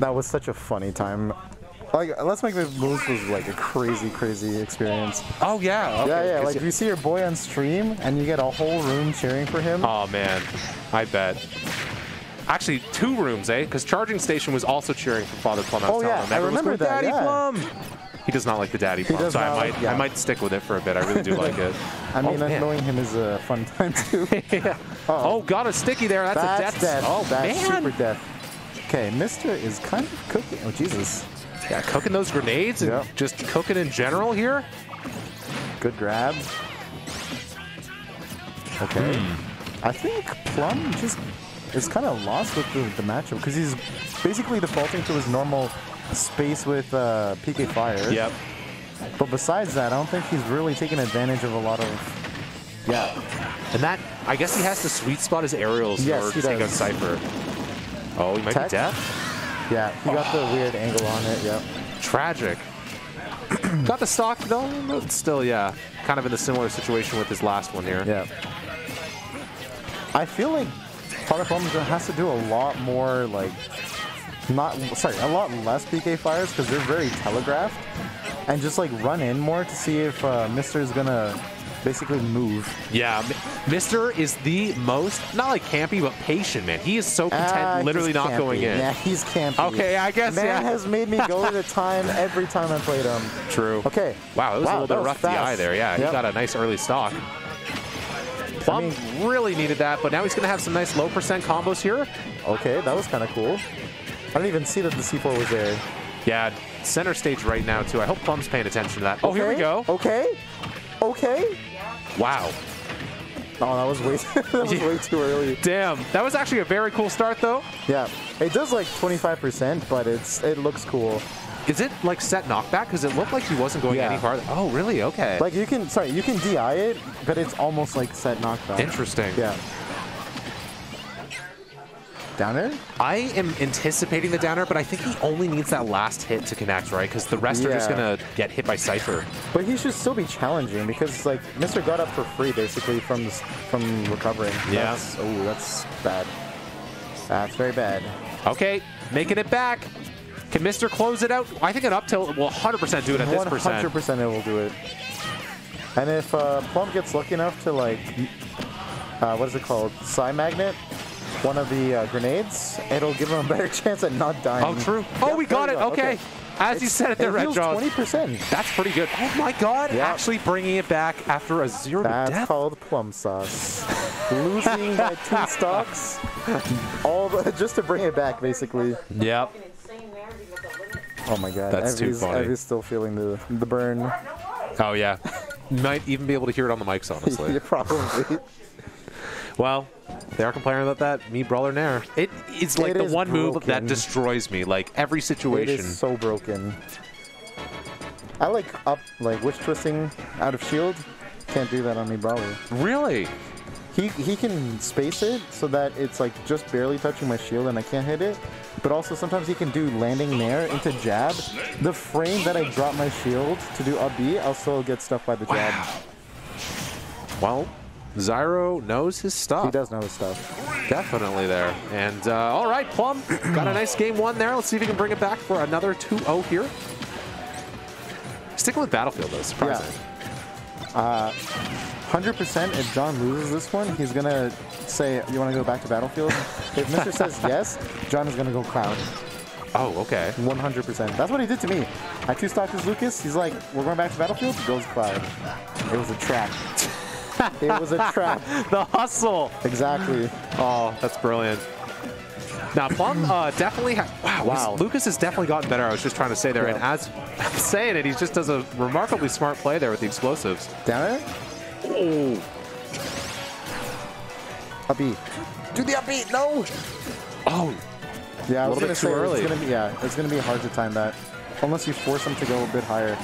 That was such a funny time. Like, Let's Make the Moves was like a crazy, crazy experience. Oh, yeah. Okay. Yeah, yeah. Like, you see your boy on stream, and you get a whole room cheering for him. Oh, man. I bet. Actually, 2 rooms, eh? Because Charging Station was also cheering for FatherPlum. Oh, yeah. Him. I remember that. Daddy Plum. He does not like the Daddy Plum, so I might stick with it for a bit. I really do like it. I mean, knowing him is a fun time, too. Yeah. Oh, got a sticky there. That's a death. Oh, that's man. Super death. Okay, Mr. is kind of cooking. Oh, Jesus. Yeah, cooking those grenades and just cooking in general here. Good grab. Okay. I think Plum just is kind of lost with the matchup because he's basically defaulting to his normal space with PK Fire. Yep. But besides that, I don't think he's really taken advantage of a lot of... Yeah. And that... I guess he has to sweet spot his aerials to take out Cypher. Oh, he might be deaf. Yeah, he got the weird angle on it, yep. Tragic. Got the stock, though, but still, yeah. Kind of in a similar situation with his last one here. Yeah. I feel like FatherPlum has to do a lot more, like... a lot less PK fires, because they're very telegraphed. And just, like, run in more to see if Mr. is gonna basically move. Yeah, Mr. is the most, not like campy, but patient, man. He is so content literally not going in. Yeah, he's campy. Okay, I guess, man has made me go to the time every time I played him. True. Okay. Wow, it was a little bit rough DI there. Yeah, he got a nice early stock. Plum really needed that, but now he's going to have some nice low percent combos here. Okay, that was kind of cool. I didn't even see that the C4 was there. Yeah, center stage right now, too. I hope Plum's paying attention to that. Oh, here we go. Okay. Okay. Wow. Oh, that was way way too early. Damn. That was actually a very cool start, though. Yeah. It does like 25%, but it looks cool. Is it like set knockback? Because it looked like he wasn't going any farther. Oh, really? Okay. Like you can, you can DI it, but it's almost like set knockback. Interesting. Yeah. Downer? I am anticipating the downer, but I think he only needs that last hit to connect, right? Because the rest are just going to get hit by Cypher. But he should still be challenging because, like, Mr. got up for free, basically, from recovering. Yeah. Oh, that's bad. That's very bad. Okay, making it back. Can Mr. close it out? I think an up tilt will 100% do it at this percent. 100% it will do it. And if Plum gets lucky enough to, like, what is it called? Psy Magnet? One of the grenades, it'll give him a better chance at not dying. Oh, true. Oh, yep, we got it. Okay. As you said it there, Red Jaws. 20%. That's pretty good. Oh, my God. Yep. Actually bringing it back after a 0 to death. That's called plum sauce. Losing by 2 stocks just to bring it back, basically. Yep. Oh, my God. That's too funny. Evie's still feeling the burn. Oh, yeah. Might even be able to hear it on the mics, honestly. Yeah, probably. Well, they are complaining about that. Me, brawler, nair. It's like the one move that destroys me. Like every situation. It is so broken. I like witch twisting out of shield. Can't do that on me, brawler. Really? He can space it so that it's like just barely touching my shield and I can't hit it. But also sometimes he can do landing nair into jab. The frame that I drop my shield to do up B, I'll still get stuffed by the jab. Well. Zyro knows his stuff. He does know his stuff. Definitely there. And all right, Plum got a nice game 1 there. Let's see if he can bring it back for another 2-0 here. Sticking with Battlefield, though. Surprising. Yeah. 100% if John loses this one, he's going to say, you want to go back to Battlefield? If Mr. says yes, John is going to go Cloud. Oh, okay. 100%. That's what he did to me. I 2-stocked his Lucas. He's like, we're going back to Battlefield? Goes Cloud. It was a trap. It was a trap. The hustle. Exactly. Oh, that's brilliant. Now, Plum definitely Lucas has definitely gotten better. I was just trying to say there. And as I'm saying it, he just does a remarkably smart play there with the explosives. Down it? Oh. Upbeat. Do the upbeat. No. Oh. Yeah, I was going to say early. It's gonna be, it's going to be hard to time that. Unless you force him to go a bit higher.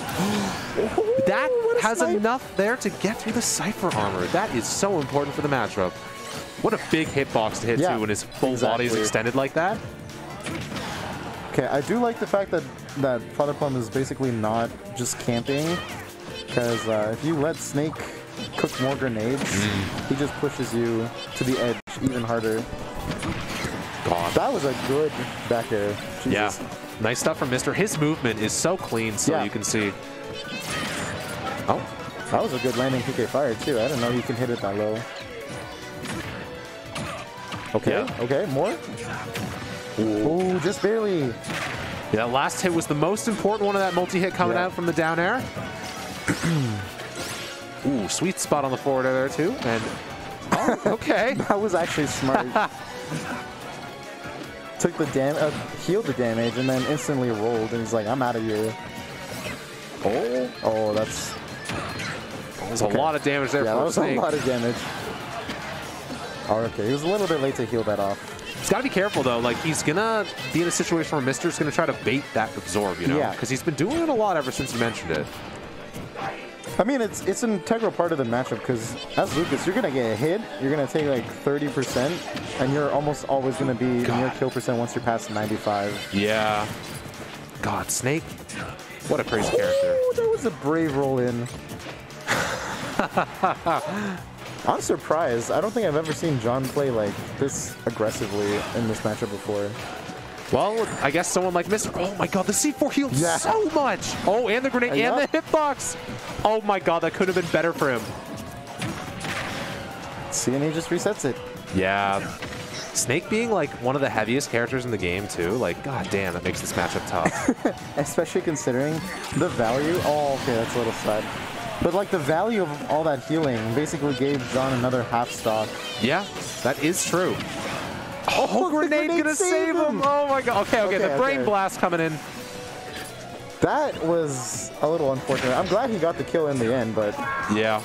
That has enough there to get through the Cypher armor. That is so important for the matchup. What a big hitbox to hit to when his full body is extended like that. Okay, I do like the fact that FatherPlum is basically not just camping. Because if you let Snake cook more grenades, he just pushes you to the edge even harder. Gone. That was a good back air. Jesus. Yeah. Nice stuff from Mr. His movement is so clean, so you can see. Oh. That was a good landing PK Fire, too. I didn't know you can hit it that low. Okay. Yeah. Okay. More? Ooh, just barely. Yeah, last hit was the most important one of that multi-hit coming out from the down air. Ooh, sweet spot on the forward air there, too. And okay. That was actually smart. Took the damage, healed the damage, and then instantly rolled, and he's like, I'm out of here. Oh. Oh, that's... There's a lot of damage there for Snake. Yeah, that was a lot of damage. Oh, okay. He was a little bit late to heal that off. He's got to be careful, though. Like, he's going to be in a situation where Mister's going to try to bait that absorb, you know? Yeah. Because he's been doing it a lot ever since he mentioned it. I mean, it's an integral part of the matchup because as Lucas, you're going to get hit. You're going to take like 30%, and you're almost always going to be near kill percent once you're past 95. Yeah. God, Snake. What a crazy character. That was a brave roll in. I'm surprised. I don't think I've ever seen John play like this aggressively in this matchup before. Well, I guess someone like Mr. Oh my god, the C4 healed so much! Oh, and the grenade and the hitbox! Oh my god, that could have been better for him. See, and he just resets it. Yeah. Snake being like one of the heaviest characters in the game too, like god damn, that makes this matchup tough. Especially considering the value. Oh, okay, that's a little sad. But like the value of all that healing basically gave John another half stock. Yeah, that is true. Oh, grenade's gonna save him! Oh my god. Okay, okay, the brain blast coming in. That was a little unfortunate. I'm glad he got the kill in the end, but yeah.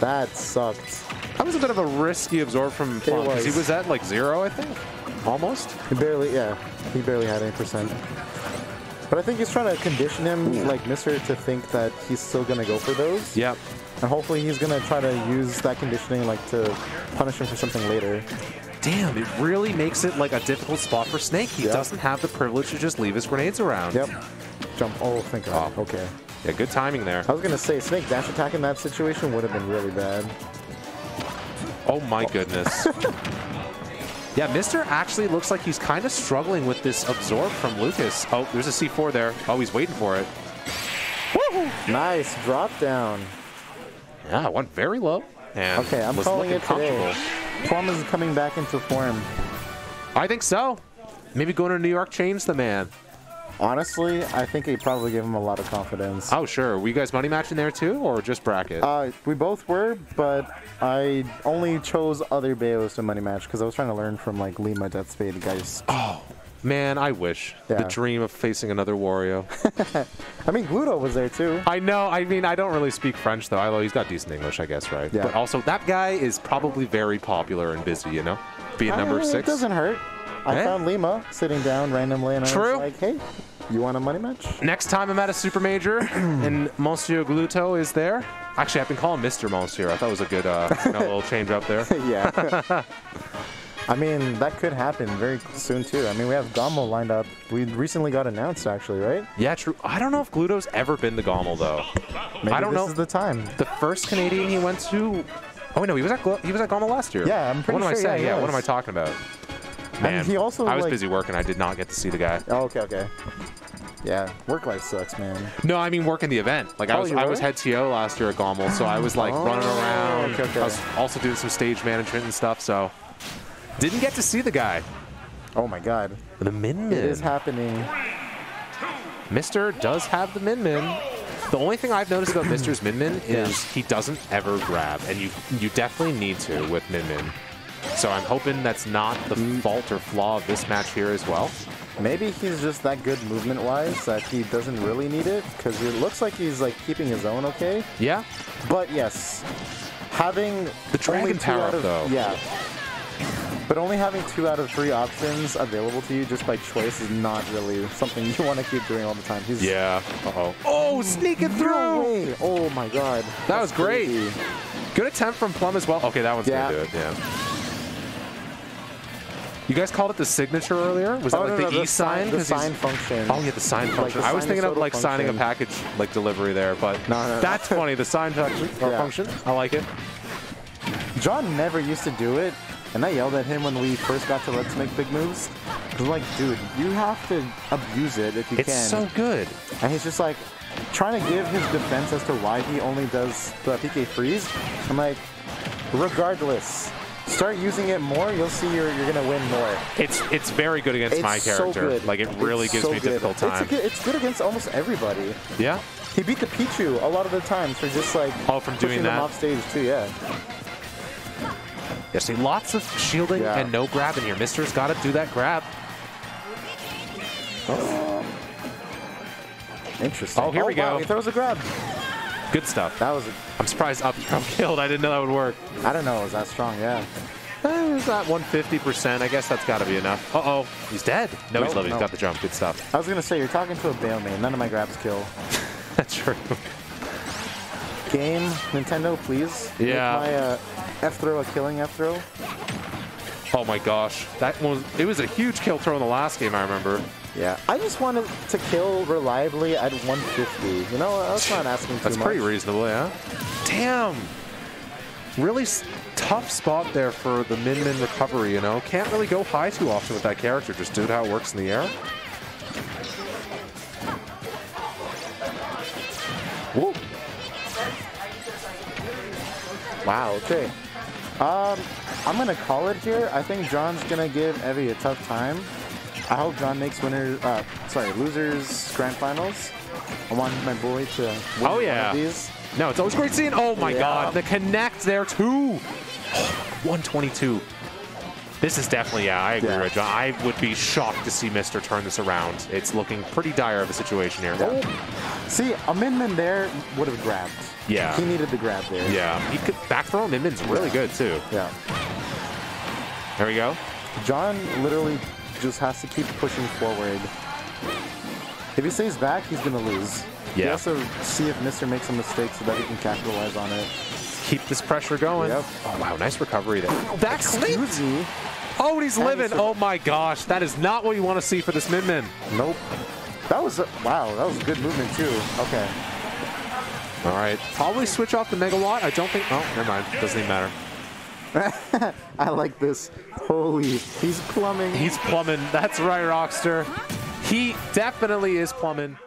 That sucked. That was a bit of a risky absorb from Plum because he was at like 0, I think. Almost. He barely, he barely had any percent. But I think he's trying to condition him, like Mr., to think that he's still gonna go for those. Yep. And hopefully he's gonna try to use that conditioning like to punish him for something later. Damn, it really makes it like a difficult spot for Snake. He doesn't have the privilege to just leave his grenades around. Yep. Jump. Oh, thank God. Oh. Okay. Yeah, good timing there. I was going to say, Snake dash attack in that situation would have been really bad. Oh my goodness. Yeah, Mr. actually looks like he's kind of struggling with this absorb from Lucas. Oh, there's a C4 there. Oh, he's waiting for it. Woo! Nice drop down. Yeah, went very low. And okay, I'm calling it today. Plum is coming back into form. I think so. Maybe going to New York changed the man. Honestly, I think he probably gave him a lot of confidence. Oh, sure. Were you guys money matching there too, or just bracket? We both were, but I only chose other Bayos to money match because I was trying to learn from like Lima, Death Spade guys. Oh, man, I wish. Yeah. The dream of facing another Wario. I mean, Gluto was there too. I know. I mean, I don't really speak French though. Although he's got decent English, I guess, right? Yeah. But also, that guy is probably very popular and busy, you know? Being number 6. It doesn't hurt. I found Lima sitting down randomly, and I was like, hey, you want a money match? Next time I'm at a super major, and Monsieur Gluto is there. Actually, I've been calling Mr. Monsieur. I thought it was a good little change up there. Yeah. I mean, that could happen very soon, too. I mean, we have Gommel lined up. We recently got announced, actually, right? Yeah, true. I don't know if Gluto's ever been to Gommel, though. Maybe I don't know. This is the time. The first Canadian he went to... Oh, no, he was at Gommel last year. Yeah, I'm pretty sure. What am I saying? Yeah, what am I talking about? Man, and he also, I was busy working. I did not get to see the guy. Oh, okay, okay. Yeah, work life sucks, man. No, I mean working the event. Like I was head TO last year at Gommel, so I was like running around. Okay, okay. I was also doing some stage management and stuff, so... Didn't get to see the guy. Oh my god. The Min Min. It is happening. Mr. does have the Min Min. The only thing I've noticed about Mr.'s Min Min is he doesn't ever grab, and you definitely need to with Min Min. So I'm hoping that's not the fault or flaw of this match here as well. Maybe he's just that good movement-wise that he doesn't really need it, because it looks like he's like keeping his own okay. Yeah. But yes, having the dragon power though. Yeah. But only having 2 out of 3 options available to you just by choice is not really something you want to keep doing all the time. He's, Uh-oh. Oh, sneaking through! No way. Oh my god. That was great. Crazy. Good attempt from Plum as well. Okay, that one's gonna do it. Yeah. You guys called it the signature earlier? Was that like the e-sign? The sign function. Oh yeah, the sign function. I was thinking of like signing a package like delivery there, but that's funny. The sign function. I like it. John never used to do it, and I yelled at him when we first got to Let's Make Big Moves. I'm like, dude, you have to abuse it if you can. It's so good. And he's just like, trying to give his defense as to why he only does the PK freeze. I'm like, regardless, start using it more, you'll see you're gonna win more. It's very good against my character. So good. Like, it really gives me a difficult time. It's good against almost everybody. Yeah. He beat the Pichu a lot of the times for just like from doing that off stage too. Yeah. Yeah. See, lots of shielding and no grab in here. Mister's got to do that grab. Oh. Interesting. Oh, here we go. Wow, he throws a grab. Good stuff. That was. I'm surprised up killed. I didn't know that would work. I don't know. It was that strong. Yeah. Is that 150%? I guess that's got to be enough. Uh-oh. He's dead. No, he's living. He's got the jump. Good stuff. I was gonna say, you're talking to a bailmate. None of my grabs kill. That's true. Game, Nintendo, please. Yeah. Make my F throw a killing F throw. Oh my gosh, that was a huge kill throw in the last game. I remember. Yeah, I just wanted to kill reliably at 150. You know, I was not asking too much. That's pretty reasonable, yeah. Damn. Really tough spot there for the Min Min recovery. You know, can't really go high too often with that character. Just do it how it works in the air. Whoa. Wow, okay. I'm gonna call it here. I think John's gonna give Evie a tough time. I hope John makes losers grand finals. I want my boy to win one of these. No, it's always great seeing. Oh my god, the connect there too. 122. This is definitely, yeah, I agree with John. I would be shocked to see Mr. turn this around. It's looking pretty dire of a situation here. Oh. See, a Min Min there would have grabbed. Yeah. He needed the grab there. Yeah. He could back throw. Min Min's really good, too. Yeah. There we go. John literally just has to keep pushing forward. If he stays back, he's going to lose. Yeah. He has to see if Mr. makes a mistake so that he can capitalize on it. Keep this pressure going. Yep. Oh, wow. Nice recovery there. Oh, that's crazy. Oh, and he's living. Oh, my gosh. That is not what you want to see for this Min Min. Nope. That was, wow, that was a good movement, too. Okay. All right. Probably switch off the Megawatt. I don't think, oh, never mind. Doesn't even matter. I like this. Holy, he's plumbing. He's plumbing. That's right, Rockster. He definitely is plumbing.